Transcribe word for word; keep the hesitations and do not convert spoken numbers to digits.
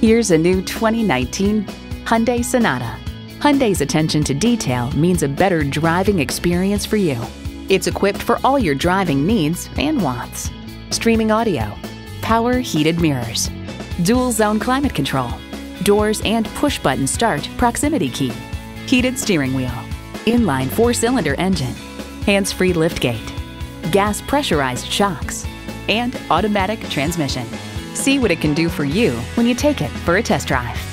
Here's a new twenty nineteen Hyundai Sonata. Hyundai's attention to detail means a better driving experience for you. It's equipped for all your driving needs and wants. Streaming audio, power heated mirrors, dual zone climate control, doors and push button start proximity key, heated steering wheel, inline four cylinder engine, hands-free liftgate, gas pressurized shocks, and automatic transmission. See what it can do for you when you take it for a test drive.